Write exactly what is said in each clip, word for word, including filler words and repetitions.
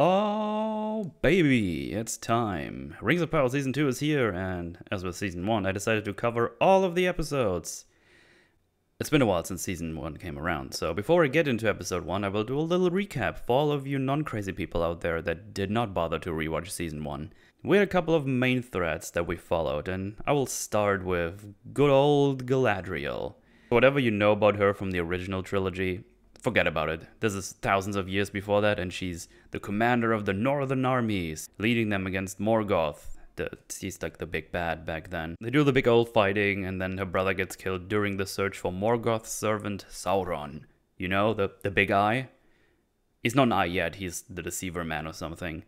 Oh, baby, it's time. Rings of Power Season two is here, and as with Season one, I decided to cover all of the episodes. It's been a while since Season one came around, so before I get into Episode one, I will do a little recap for all of you non-crazy people out there that did not bother to rewatch Season one. We had a couple of main threads that we followed, and I will start with good old Galadriel. Whatever you know about her from the original trilogy, forget about it. This is thousands of years before that, and she's the commander of the northern armies, leading them against Morgoth. The, she's like the big bad back then. They do the big old fighting, and then her brother gets killed during the search for Morgoth's servant Sauron. You know, the, the big eye? He's not an eye yet, he's the deceiver man or something.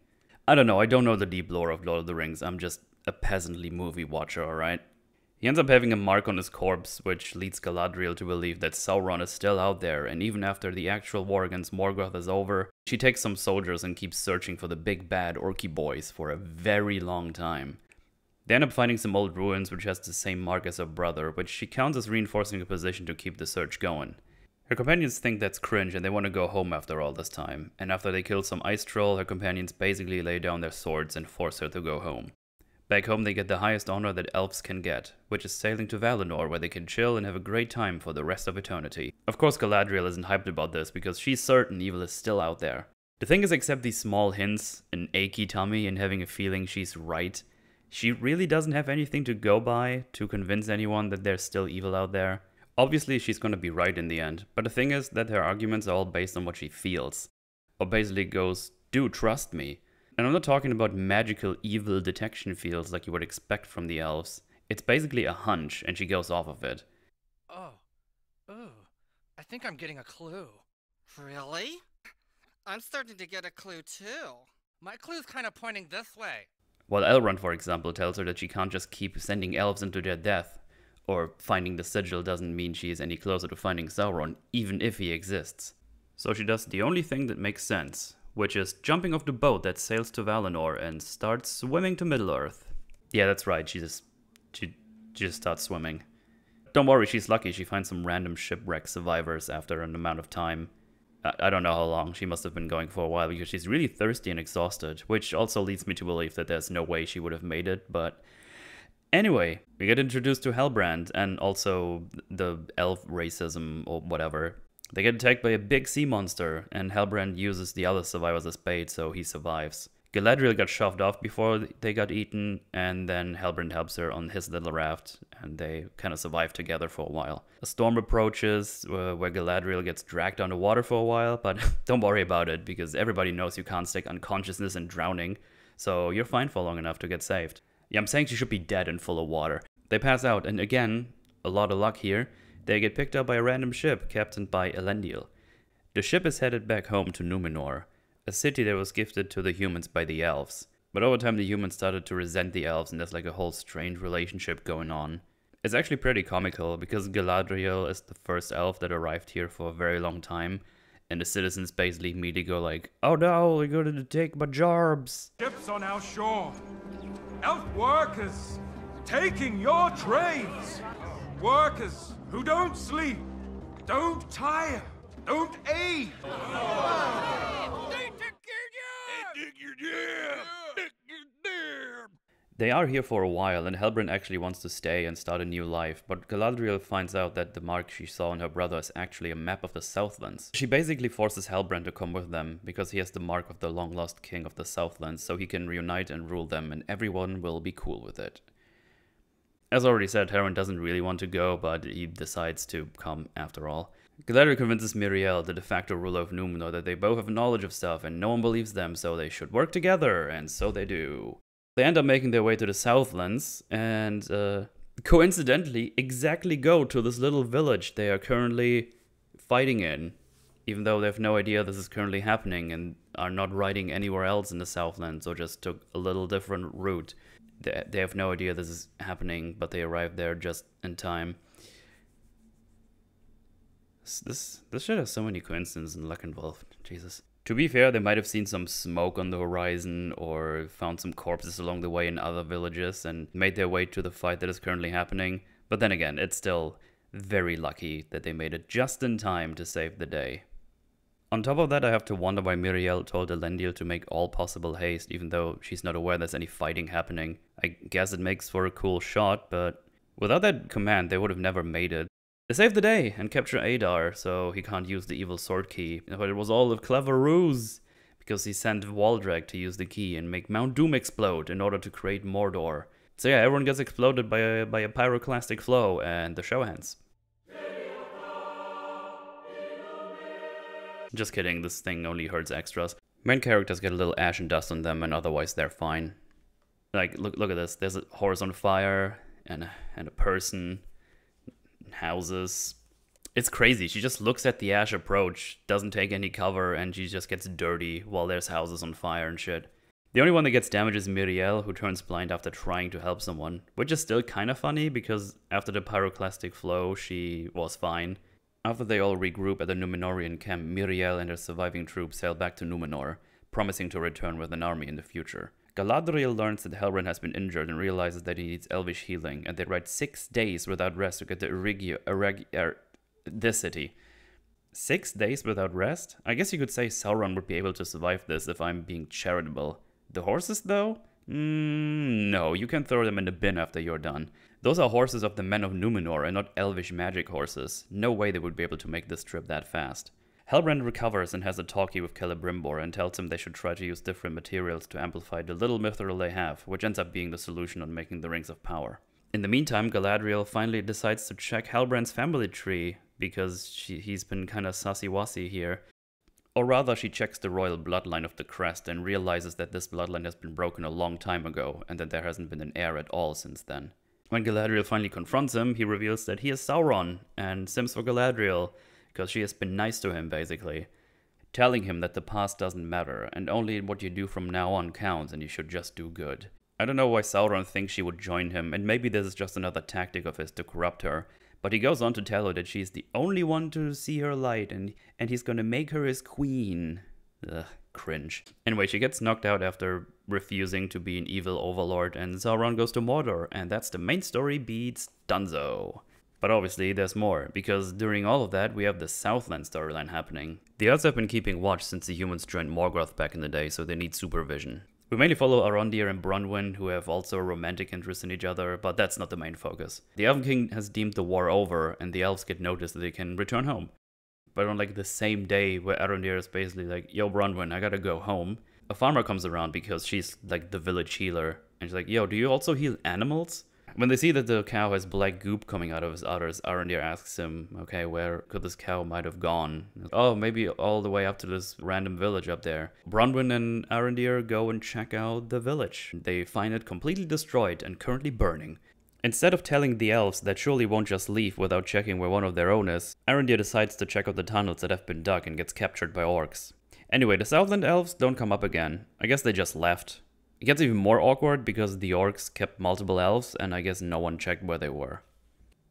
I don't know, I don't know the deep lore of Lord of the Rings, I'm just a peasantly movie watcher, alright? He ends up having a mark on his corpse, which leads Galadriel to believe that Sauron is still out there, and even after the actual war against Morgoth is over, she takes some soldiers and keeps searching for the big bad orky boys for a very long time. They end up finding some old ruins which has the same mark as her brother, which she counts as reinforcing her position to keep the search going. Her companions think that's cringe and they want to go home after all this time, and after they kill some ice troll, her companions basically lay down their swords and force her to go home. Back home they get the highest honor that elves can get, which is sailing to Valinor where they can chill and have a great time for the rest of eternity. Of course Galadriel isn't hyped about this because she's certain evil is still out there. The thing is, except these small hints, an achy tummy and having a feeling she's right, she really doesn't have anything to go by to convince anyone that there's still evil out there. Obviously she's gonna be right in the end, but the thing is that her arguments are all based on what she feels. Or basically goes, do trust me. And I'm not talking about magical evil detection fields like you would expect from the elves. It's basically a hunch, and she goes off of it. Oh. Ooh. I think I'm getting a clue. Really? I'm starting to get a clue too. My clue's kind of pointing this way. While Elrond, for example, tells her that she can't just keep sending elves into their death, or finding the sigil doesn't mean she is any closer to finding Sauron, even if he exists. So she does the only thing that makes sense, which is jumping off the boat that sails to Valinor and starts swimming to Middle-earth. Yeah, that's right, she just, she, she just starts swimming. Don't worry, she's lucky, she finds some random shipwreck survivors after an amount of time. I, I don't know how long, she must have been going for a while because she's really thirsty and exhausted, which also leads me to believe that there's no way she would have made it, but... Anyway, we get introduced to Halbrand and also the elf racism or whatever. They get attacked by a big sea monster, and Halbrand uses the other survivors as bait, so he survives. Galadriel got shoved off before they got eaten, and then Halbrand helps her on his little raft, and they kind of survive together for a while. A storm approaches, uh, where Galadriel gets dragged underwater for a while, but don't worry about it, because everybody knows you can't stick unconsciousness and drowning, so you're fine for long enough to get saved. Yeah, I'm saying she should be dead and full of water. They pass out, and again, a lot of luck here, they get picked up by a random ship, captained by Elendil. The ship is headed back home to Númenor, a city that was gifted to the humans by the elves. But over time the humans started to resent the elves and there's like a whole strange relationship going on. It's actually pretty comical, because Galadriel is the first elf that arrived here for a very long time, and the citizens basically immediately go like, oh no, we're going to take my jobs. Ships on our shore, elf workers taking your trades, workers who don't sleep, don't tire, don't age. They are here for a while, and Halbrand actually wants to stay and start a new life, but Galadriel finds out that the mark she saw on her brother is actually a map of the Southlands. She basically forces Halbrand to come with them, because he has the mark of the long-lost king of the Southlands, so he can reunite and rule them, and everyone will be cool with it. As already said, Halbrand doesn't really want to go, but he decides to come after all. Galadriel convinces Miriel, the de facto ruler of Númenor, that they both have knowledge of stuff and no one believes them, so they should work together, and so they do. They end up making their way to the Southlands, and uh, coincidentally exactly go to this little village they are currently fighting in, even though they have no idea this is currently happening and are not riding anywhere else in the Southlands or just took a little different route. They have no idea this is happening, but they arrive there just in time. This this shit has so many coincidences and luck involved. Jesus. To be fair, they might have seen some smoke on the horizon or found some corpses along the way in other villages and made their way to the fight that is currently happening. But then again, it's still very lucky that they made it just in time to save the day. On top of that, I have to wonder why Miriel told Elendil to make all possible haste, even though she's not aware there's any fighting happening. I guess it makes for a cool shot, but without that command, they would have never made it. They saved the day and capture Adar, so he can't use the evil sword key. But it was all a clever ruse, because he sent Waldreg to use the key and make Mount Doom explode in order to create Mordor. So yeah, everyone gets exploded by a, by a pyroclastic flow, and the show ends. Just kidding, this thing only hurts extras. Main characters get a little ash and dust on them, and otherwise they're fine. Like, look look at this. There's a horse on fire, and, and a person, and houses. It's crazy. She just looks at the ash approach, doesn't take any cover, and she just gets dirty while there's houses on fire and shit. The only one that gets damaged is Miriel, who turns blind after trying to help someone, which is still kind of funny, because after the pyroclastic flow, she was fine. After they all regroup at the Númenorian camp, Miriel and her surviving troops sail back to Númenor, promising to return with an army in the future. Galadriel learns that Halbrand has been injured and realizes that he needs elvish healing, and they ride six days without rest to get to Eregion, Ereg, er, this city. Six days without rest? I guess you could say Sauron would be able to survive this if I'm being charitable. The horses, though? Mm, no, you can throw them in the bin after you're done. Those are horses of the men of Númenor and not elvish magic horses. No way they would be able to make this trip that fast. Halbrand recovers and has a talkie with Celebrimbor and tells him they should try to use different materials to amplify the little mithril they have, which ends up being the solution on making the Rings of Power. In the meantime, Galadriel finally decides to check Halbrand's family tree, because she, he's been kinda sassy-wassy here. Or rather, she checks the royal bloodline of the crest and realizes that this bloodline has been broken a long time ago, and that there hasn't been an heir at all since then. When Galadriel finally confronts him, he reveals that he is Sauron, and sims for Galadriel, because she has been nice to him, basically. Telling him that the past doesn't matter, and only what you do from now on counts, and you should just do good. I don't know why Sauron thinks she would join him, and maybe this is just another tactic of his to corrupt her, but he goes on to tell her that she's the only one to see her light, and, and he's gonna make her his queen. Ugh, cringe. Anyway, she gets knocked out after refusing to be an evil overlord, and Sauron goes to Mordor, and that's the main story beats dunzo. But obviously there's more, because during all of that we have the Southland storyline happening. The elves have been keeping watch since the humans joined Morgoth back in the day, so they need supervision. We mainly follow Arondir and Bronwyn, who have also a romantic interest in each other, but that's not the main focus. The Elven King has deemed the war over, and the elves get notice that they can return home. But on like the same day where Arondir is basically like, yo Bronwyn, I gotta go home, a farmer comes around because she's like the village healer, and she's like, yo, do you also heal animals? When they see that the cow has black goop coming out of his udders, Arondir asks him, okay, where could this cow might have gone? Oh, maybe all the way up to this random village up there. Bronwyn and Arondir go and check out the village. They find it completely destroyed and currently burning. Instead of telling the elves that surely won't just leave without checking where one of their own is, Arondir decides to check out the tunnels that have been dug and gets captured by orcs. Anyway, the Southland elves don't come up again. I guess they just left. It gets even more awkward because the orcs kept multiple elves and I guess no one checked where they were.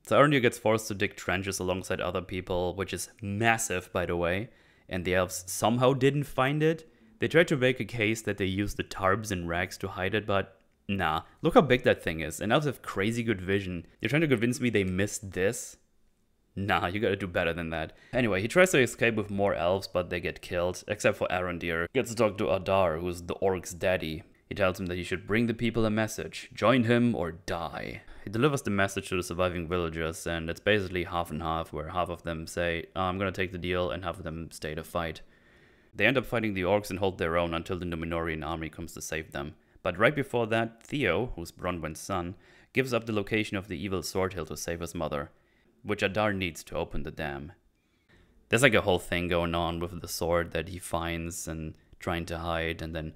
So Arondir gets forced to dig trenches alongside other people, which is massive by the way, and the elves somehow didn't find it. They tried to make a case that they used the tarbs and rags to hide it, but nah, look how big that thing is, and elves have crazy good vision. You're trying to convince me they missed this? Nah, you gotta do better than that. Anyway, he tries to escape with more elves, but they get killed, except for Arondir. He gets to talk to Adar, who's the orc's daddy. He tells him that he should bring the people a message, join him or die. He delivers the message to the surviving villagers, and it's basically half and half, where half of them say, oh, I'm gonna take the deal, and half of them stay to fight. They end up fighting the orcs and hold their own until the Númenorian army comes to save them. But right before that, Theo, who's Bronwyn's son, gives up the location of the evil sword hill to save his mother, which Adar needs to open the dam. There's like a whole thing going on with the sword that he finds and trying to hide, and then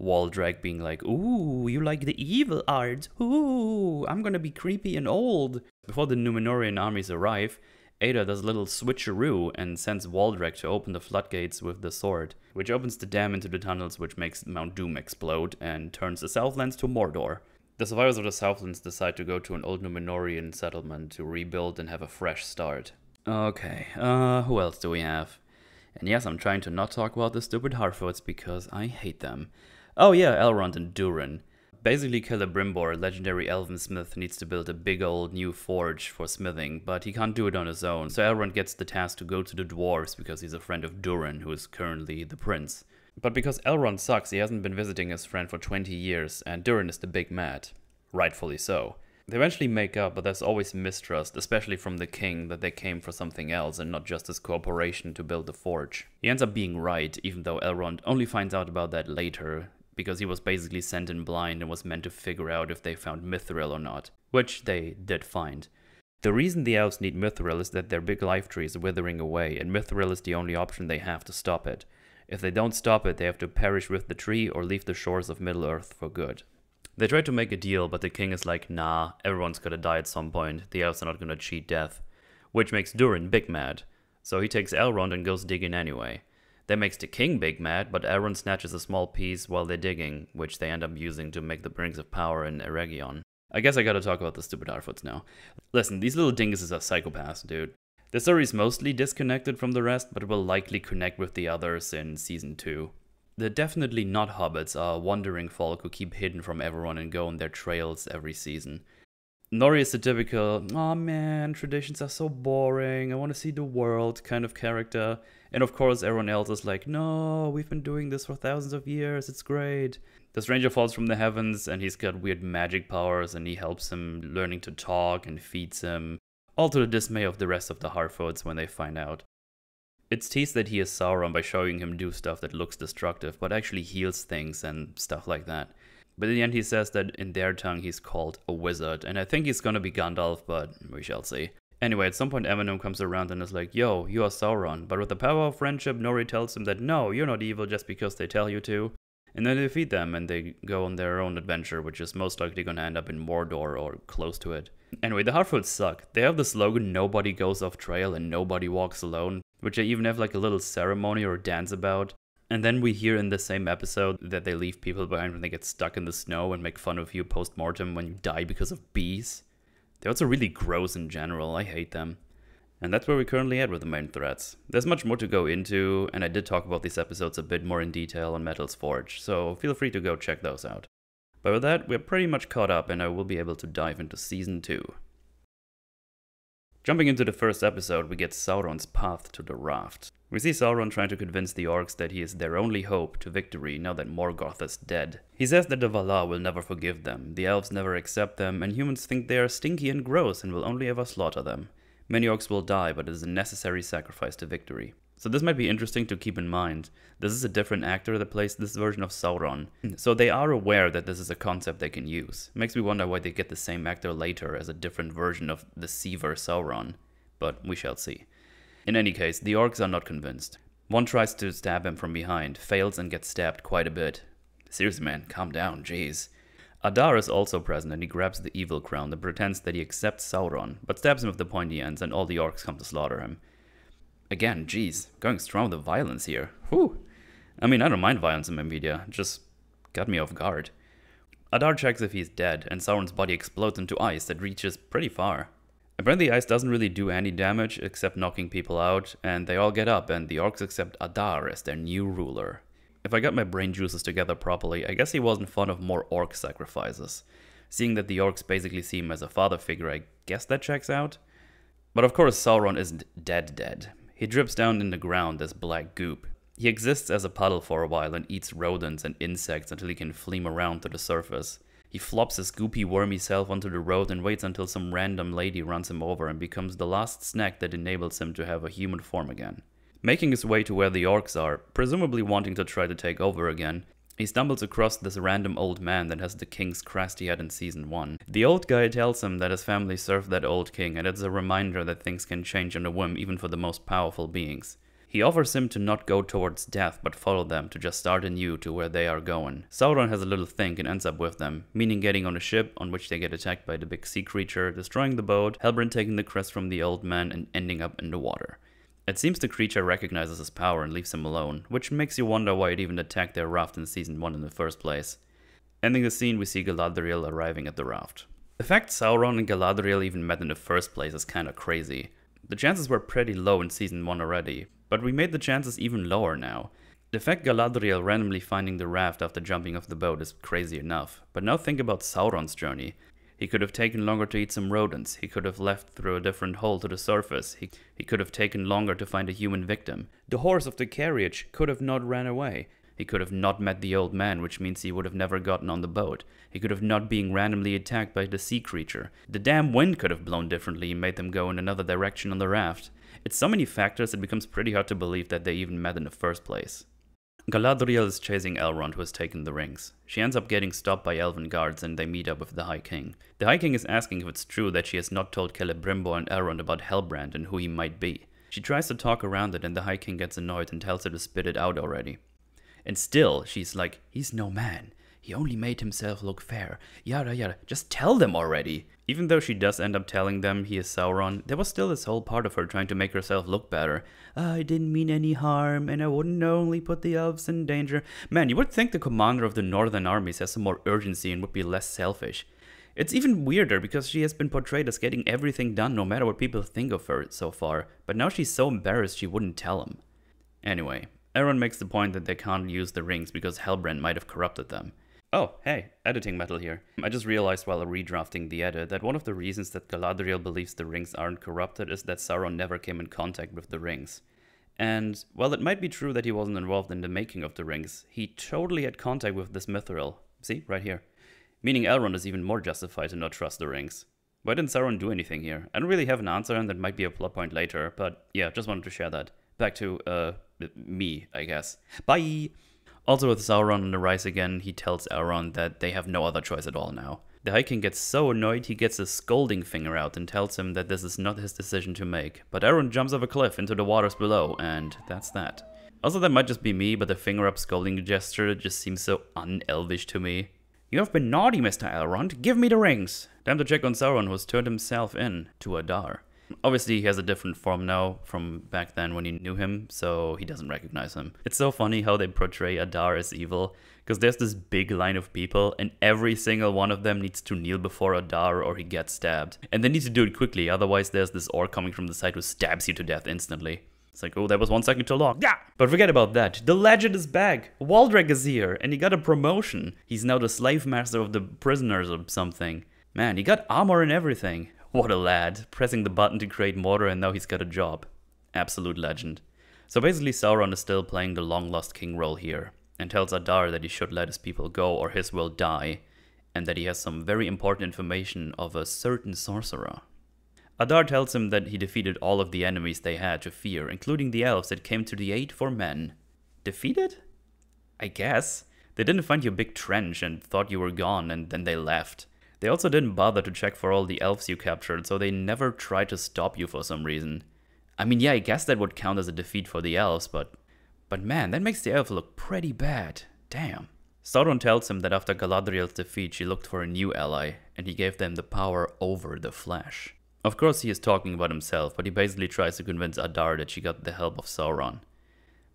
Waldreg being like, ooh, you like the evil arts, ooh, I'm gonna be creepy and old. Before the Númenorian armies arrive, Ada does a little switcheroo and sends Waldreg to open the floodgates with the sword, which opens the dam into the tunnels, which makes Mount Doom explode and turns the Southlands to Mordor. The survivors of the Southlands decide to go to an old Númenorian settlement to rebuild and have a fresh start. Okay, uh, who else do we have? And yes, I'm trying to not talk about the stupid Harfoots because I hate them. Oh yeah, Elrond and Durin. Basically, Celebrimbor, legendary elven smith, needs to build a big old new forge for smithing, but he can't do it on his own, so Elrond gets the task to go to the dwarves because he's a friend of Durin, who is currently the prince. But because Elrond sucks, he hasn't been visiting his friend for twenty years, and Durin is the big mad. Rightfully so. They eventually make up, but there's always mistrust, especially from the king, that they came for something else and not just his cooperation to build the forge. He ends up being right, even though Elrond only finds out about that later, because he was basically sent in blind and was meant to figure out if they found Mithril or not, which they did find. The reason the elves need Mithril is that their big life tree is withering away, and Mithril is the only option they have to stop it. If they don't stop it, they have to perish with the tree or leave the shores of Middle-earth for good. They try to make a deal, but the king is like, nah, everyone's gonna die at some point, the elves are not gonna cheat death. Which makes Durin big mad. So he takes Elrond and goes digging anyway. That makes the king big mad, but Elrond snatches a small piece while they're digging, which they end up using to make the Rings of Power in Eregion. I guess I gotta talk about the stupid Harfoots now. Listen, these little dinguses are psychopaths, dude. The story is mostly disconnected from the rest, but will likely connect with the others in season two. The definitely not hobbits are a wandering folk who keep hidden from everyone and go on their trails every season. Nori is the typical, aw man, traditions are so boring, I want to see the world kind of character. And of course everyone else is like, no, we've been doing this for thousands of years, it's great. The stranger falls from the heavens and he's got weird magic powers and he helps him learning to talk and feeds him. All to the dismay of the rest of the Harfoots when they find out. It's teased that he is Sauron by showing him do stuff that looks destructive but actually heals things and stuff like that. But in the end he says that in their tongue he's called a wizard, and I think he's gonna be Gandalf, but we shall see. Anyway, at some point Eminem comes around and is like, yo, you are Sauron, but with the power of friendship Nori tells him that no, you're not evil just because they tell you to. And then they defeat them and they go on their own adventure, which is most likely gonna end up in Mordor or close to it. Anyway, the Harfoots suck. They have the slogan, nobody goes off trail and nobody walks alone, which they even have like a little ceremony or dance about. And then we hear in the same episode that they leave people behind when they get stuck in the snow and make fun of you post-mortem when you die because of bees. They're also really gross in general, I hate them. And that's where we're currently at with the main threats. There's much more to go into, and I did talk about these episodes a bit more in detail on Metal's Forge, so feel free to go check those out. But with that, we're pretty much caught up and I will be able to dive into season two. Jumping into the first episode, we get Sauron's path to the raft. We see Sauron trying to convince the orcs that he is their only hope to victory now that Morgoth is dead. He says that the Valar will never forgive them, the elves never accept them, and humans think they are stinky and gross and will only ever slaughter them. Many orcs will die, but it is a necessary sacrifice to victory. So this might be interesting to keep in mind. This is a different actor that plays this version of Sauron, so they are aware that this is a concept they can use. Makes me wonder why they get the same actor later as a different version of the Seaver Sauron, but we shall see. In any case, the orcs are not convinced. One tries to stab him from behind, fails and gets stabbed quite a bit. Seriously man, calm down, jeez. Adar is also present and he grabs the evil crown and pretends that he accepts Sauron, but stabs him with the pointy ends and all the orcs come to slaughter him. Again, geez, going strong with the violence here. Whew. I mean, I don't mind violence in my media, just got me off guard. Adar checks if he's dead and Sauron's body explodes into ice that reaches pretty far. Apparently ice doesn't really do any damage except knocking people out, and they all get up and the orcs accept Adar as their new ruler. If I got my brain juices together properly, I guess he wasn't fond of more orc sacrifices. Seeing that the orcs basically see him as a father figure, I guess that checks out. But of course Sauron isn't dead dead. He drips down in the ground as black goop. He exists as a puddle for a while and eats rodents and insects until he can fleam around to the surface. He flops his goopy wormy self onto the road and waits until some random lady runs him over and becomes the last snack that enables him to have a human form again. Making his way to where the orcs are, presumably wanting to try to take over again, he stumbles across this random old man that has the king's crest he had in season one. The old guy tells him that his family served that old king and it's a reminder that things can change on a whim even for the most powerful beings. He offers him to not go towards death but follow them, to just start anew to where they are going. Sauron has a little think and ends up with them, meaning getting on a ship on which they get attacked by the big sea creature, destroying the boat, Halbrand taking the crest from the old man and ending up in the water. It seems the creature recognizes his power and leaves him alone, which makes you wonder why it even attacked their raft in season one in the first place. Ending the scene, we see Galadriel arriving at the raft. The fact Sauron and Galadriel even met in the first place is kinda crazy. The chances were pretty low in season one already, but we made the chances even lower now. The fact Galadriel randomly finding the raft after jumping off the boat is crazy enough, but now think about Sauron's journey. He could have taken longer to eat some rodents, he could have left through a different hole to the surface, he, he could have taken longer to find a human victim. The horse of the carriage could have not ran away. He could have not met the old man, which means he would have never gotten on the boat. He could have not been randomly attacked by the sea creature. The damn wind could have blown differently and made them go in another direction on the raft. It's so many factors it becomes pretty hard to believe that they even met in the first place. Galadriel is chasing Elrond, who has taken the rings. She ends up getting stopped by elven guards and they meet up with the High King. The High King is asking if it's true that she has not told Celebrimbor and Elrond about Halbrand and who he might be. She tries to talk around it and the High King gets annoyed and tells her to spit it out already. And still, she's like, he's no man. He only made himself look fair. Yada yada, just tell them already. Even though she does end up telling them he is Sauron, there was still this whole part of her trying to make herself look better. I didn't mean any harm, and I wouldn't knowingly put the elves in danger. Man, you would think the commander of the northern armies has some more urgency and would be less selfish. It's even weirder because she has been portrayed as getting everything done no matter what people think of her so far, but now she's so embarrassed she wouldn't tell him. Anyway. Elrond makes the point that they can't use the rings because Halbrand might have corrupted them. Oh, hey, editing metal here. I just realized while redrafting the edit that one of the reasons that Galadriel believes the rings aren't corrupted is that Sauron never came in contact with the rings. And while it might be true that he wasn't involved in the making of the rings, he totally had contact with this Mithril. See, right here. Meaning Elrond is even more justified to not trust the rings. Why didn't Sauron do anything here? I don't really have an answer and that might be a plot point later, but yeah, just wanted to share that. Back to, uh... me, I guess. Bye! Also with Sauron on the rise again, he tells Elrond that they have no other choice at all now. The High King gets so annoyed he gets a scolding finger out and tells him that this is not his decision to make. But Elrond jumps off a cliff into the waters below, and that's that. Also that might just be me, but the finger up scolding gesture just seems so un-elvish to me. You have been naughty, Mister Elrond, give me the rings! Time to check on Sauron, who has turned himself in to Adar. Obviously, he has a different form now from back then when he knew him, so he doesn't recognize him. It's so funny how they portray Adar as evil, because there's this big line of people, and every single one of them needs to kneel before Adar or he gets stabbed. And they need to do it quickly, otherwise there's this orc coming from the side who stabs you to death instantly. It's like, oh, that was one second too long. Yeah! But forget about that. The legend is back! Waldreg is here, and he got a promotion. He's now the slave master of the prisoners or something. Man, he got armor and everything. What a lad, pressing the button to create Mordor and now he's got a job. Absolute legend. So basically Sauron is still playing the long-lost king role here, and tells Adar that he should let his people go or his will die, and that he has some very important information of a certain sorcerer. Adar tells him that he defeated all of the enemies they had to fear, including the elves that came to the aid for men. Defeated? I guess. They didn't find your big trench and thought you were gone and then they left. They also didn't bother to check for all the elves you captured, so they never tried to stop you for some reason. I mean, yeah, I guess that would count as a defeat for the elves, but... But man, that makes the elf look pretty bad. Damn. Sauron tells him that after Galadriel's defeat, she looked for a new ally, and he gave them the power over the flesh. Of course, he is talking about himself, but he basically tries to convince Adar that she got the help of Sauron.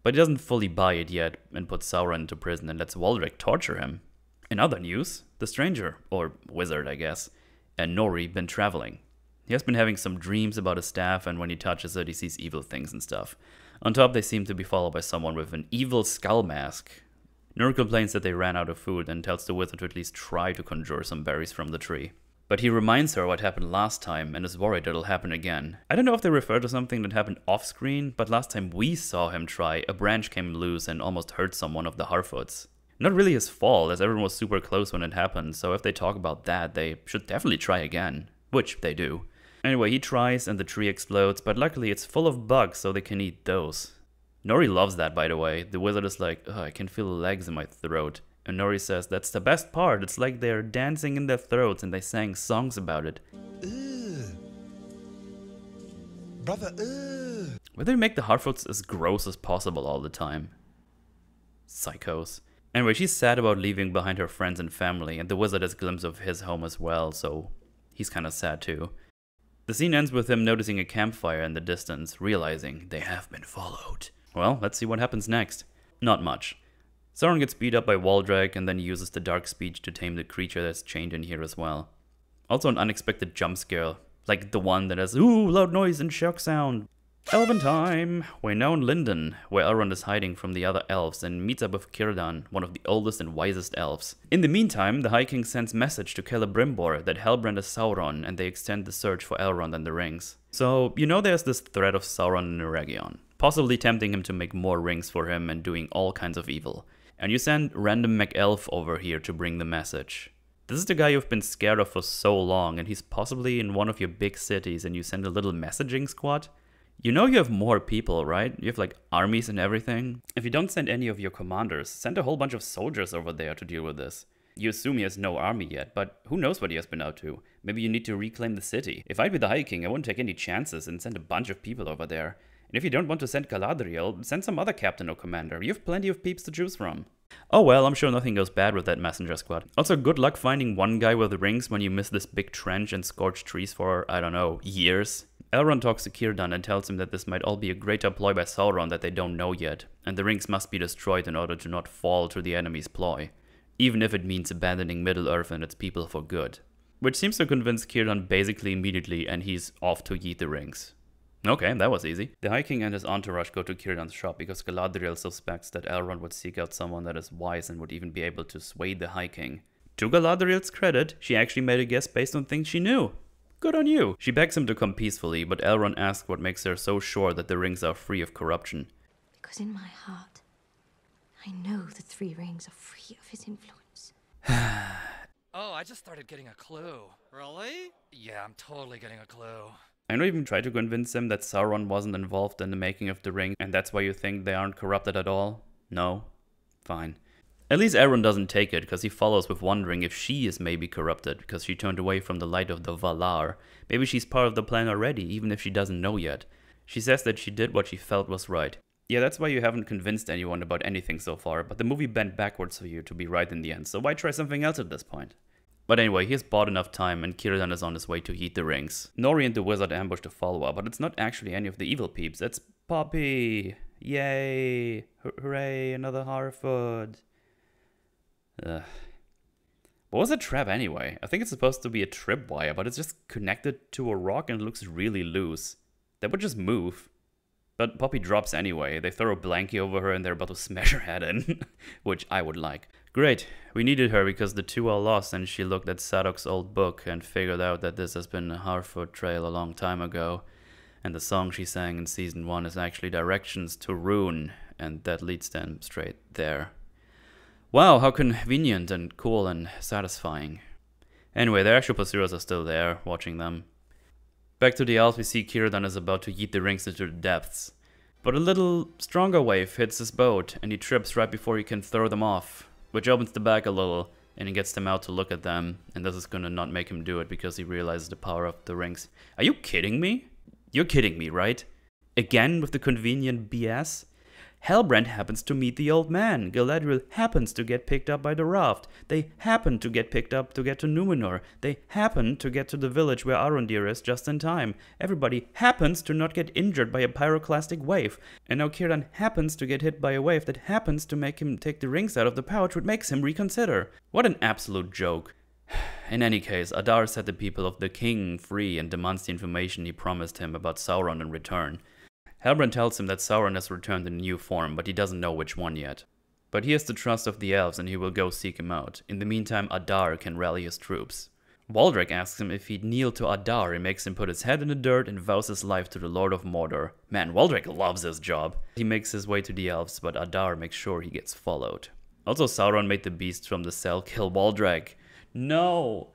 But he doesn't fully buy it yet, and puts Sauron into prison and lets Waldreg torture him. In other news, the stranger, or wizard I guess, and Nori been traveling. He has been having some dreams about his staff and when he touches it he sees evil things and stuff. On top they seem to be followed by someone with an evil skull mask. Nori complains that they ran out of food and tells the wizard to at least try to conjure some berries from the tree. But he reminds her what happened last time and is worried it'll happen again. I don't know if they refer to something that happened off screen, but last time we saw him try, a branch came loose and almost hurt someone of the Harfoots. Not really his fault, as everyone was super close when it happened, so if they talk about that, they should definitely try again. Which they do. Anyway, he tries and the tree explodes, but luckily it's full of bugs, so they can eat those. Nori loves that, by the way. The wizard is like, ugh, I can feel legs in my throat. And Nori says, that's the best part, it's like they're dancing in their throats and they sang songs about it. Ooh. Brother, ooh. Why do they make the Harfoots as gross as possible all the time? Psychos. Anyway, she's sad about leaving behind her friends and family, and the wizard has a glimpse of his home as well, so he's kinda sad too. The scene ends with him noticing a campfire in the distance, realizing they have been followed. Well, let's see what happens next. Not much. Sauron gets beat up by Waldreg and then uses the dark speech to tame the creature that's chained in here as well. Also an unexpected jump scare, like the one that has ooh, loud noise and shock sound. Elven time! We're now in Lindon, where Elrond is hiding from the other elves and meets up with Círdan, one of the oldest and wisest elves. In the meantime, the High King sends message to Celebrimbor that Halbrand is Sauron and they extend the search for Elrond and the rings. So, you know there's this threat of Sauron in Eregion, possibly tempting him to make more rings for him and doing all kinds of evil. And you send random McElf over here to bring the message. This is the guy you've been scared of for so long and he's possibly in one of your big cities and you send a little messaging squad? You know you have more people, right? You have like armies and everything. If you don't send any of your commanders, send a whole bunch of soldiers over there to deal with this. You assume he has no army yet, but who knows what he has been out to. Maybe you need to reclaim the city. If I'd be the High King, I wouldn't take any chances and send a bunch of people over there. And if you don't want to send Galadriel, send some other captain or commander. You have plenty of peeps to choose from. Oh well, I'm sure nothing goes bad with that messenger squad. Also, good luck finding one guy with rings when you miss this big trench and scorched trees for, I don't know, years. Elrond talks to Círdan and tells him that this might all be a greater ploy by Sauron that they don't know yet, and the rings must be destroyed in order to not fall to the enemy's ploy, even if it means abandoning Middle-earth and its people for good. Which seems to convince Círdan basically immediately, and he's off to yeet the rings. Okay, that was easy. The High King and his entourage go to Círdan's shop because Galadriel suspects that Elrond would seek out someone that is wise and would even be able to sway the High King. To Galadriel's credit, she actually made a guess based on things she knew. Good on you! She begs him to come peacefully, but Elrond asks what makes her so sure that the rings are free of corruption. Because in my heart, I know the three rings are free of his influence. Oh, I just started getting a clue. Really? Yeah, I'm totally getting a clue. I don't even try to convince him that Sauron wasn't involved in the making of the ring, and that's why you think they aren't corrupted at all? No? Fine. At least Elrond doesn't take it, because he follows with wondering if she is maybe corrupted, because she turned away from the light of the Valar. Maybe she's part of the plan already, even if she doesn't know yet. She says that she did what she felt was right. Yeah, that's why you haven't convinced anyone about anything so far, but the movie bent backwards for you to be right in the end, so why try something else at this point? But anyway, he has bought enough time and Círdan is on his way to heat the rings. Nori and the wizard ambush the follower, but it's not actually any of the evil peeps, it's Poppy! Yay! Hooray, another Harfoot! Ugh. What was a trap anyway? I think it's supposed to be a tripwire, but it's just connected to a rock and it looks really loose. That would just move. But Poppy drops anyway, they throw a blankie over her and they're about to smash her head in, which I would like. Great, we needed her because the two are lost and she looked at Sadok's old book and figured out that this has been a Harfoot trail a long time ago. And the song she sang in season one is actually directions to Rune, and that leads them straight there. Wow, how convenient and cool and satisfying. Anyway, their actual pursuers are still there, watching them. Back to the elves, we see Círdan is about to yeet the rings into the depths. But a little stronger wave hits his boat and he trips right before he can throw them off, which opens the bag a little, and he gets them out to look at them, and this is gonna not make him do it because he realizes the power of the rings. Are you kidding me? You're kidding me, right? Again with the convenient B S? Halbrand happens to meet the old man, Galadriel happens to get picked up by the raft, they happen to get picked up to get to Númenor, they happen to get to the village where Arondir is just in time, everybody happens to not get injured by a pyroclastic wave, and now Círdan happens to get hit by a wave that happens to make him take the rings out of the pouch, which makes him reconsider. What an absolute joke. In any case, Adar set the people of the king free and demands the information he promised him about Sauron in return. Halbrand tells him that Sauron has returned in a new form, but he doesn't know which one yet. But he has the trust of the elves and he will go seek him out. In the meantime, Adar can rally his troops. Waldreg asks him if he'd kneel to Adar and makes him put his head in the dirt and vows his life to the Lord of Mordor. Man, Waldreg loves his job. He makes his way to the elves, but Adar makes sure he gets followed. Also, Sauron made the beast from the cell kill Waldreg. No!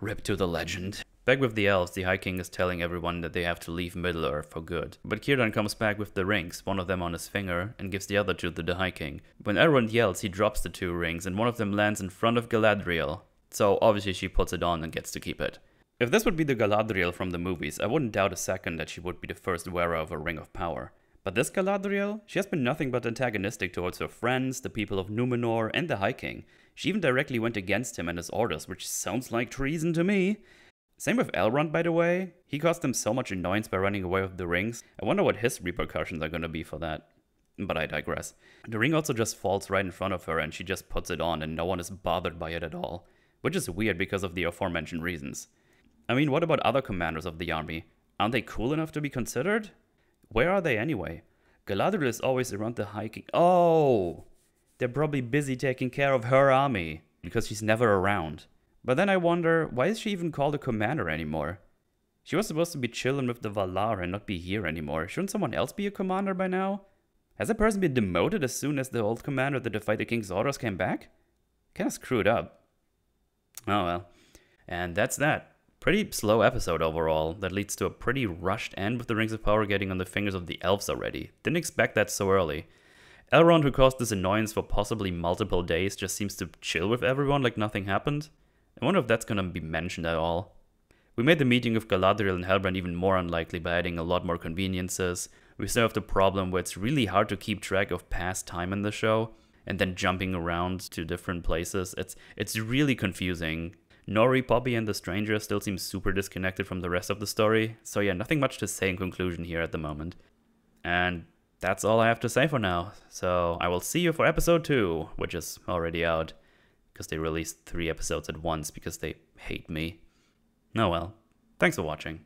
Rip to the legend. Back with the elves, the High King is telling everyone that they have to leave Middle-earth for good. But Círdan comes back with the rings, one of them on his finger, and gives the other two to the High King. When Elrond yells, he drops the two rings, and one of them lands in front of Galadriel. So obviously she puts it on and gets to keep it. If this would be the Galadriel from the movies, I wouldn't doubt a second that she would be the first wearer of a Ring of Power. But this Galadriel? She has been nothing but antagonistic towards her friends, the people of Númenor, and the High King. She even directly went against him and his orders, which sounds like treason to me. Same with Elrond, by the way. He caused them so much annoyance by running away with the rings. I wonder what his repercussions are gonna be for that. But I digress. The ring also just falls right in front of her and she just puts it on and no one is bothered by it at all. Which is weird because of the aforementioned reasons. I mean, what about other commanders of the army? Aren't they cool enough to be considered? Where are they anyway? Galadriel is always around the hiking. Oh, they're probably busy taking care of her army because she's never around. But then I wonder, why is she even called a commander anymore? She was supposed to be chilling with the Valar and not be here anymore. Shouldn't someone else be a commander by now? Has that person been demoted as soon as the old commander that defied the king's orders came back? Kinda screwed up. Oh well. And that's that. Pretty slow episode overall that leads to a pretty rushed end with the Rings of Power getting on the fingers of the elves already. Didn't expect that so early. Elrond, who caused this annoyance for possibly multiple days, just seems to chill with everyone like nothing happened. I wonder if that's gonna be mentioned at all. We made the meeting with Galadriel and Halbrand even more unlikely by adding a lot more conveniences. We still have the problem where it's really hard to keep track of past time in the show and then jumping around to different places. It's, it's really confusing. Nori, Poppy, and the Stranger still seem super disconnected from the rest of the story, so yeah, nothing much to say in conclusion here at the moment. And that's all I have to say for now, so I will see you for episode two, which is already out, because they released three episodes at once because they hate me. Oh well, thanks for watching.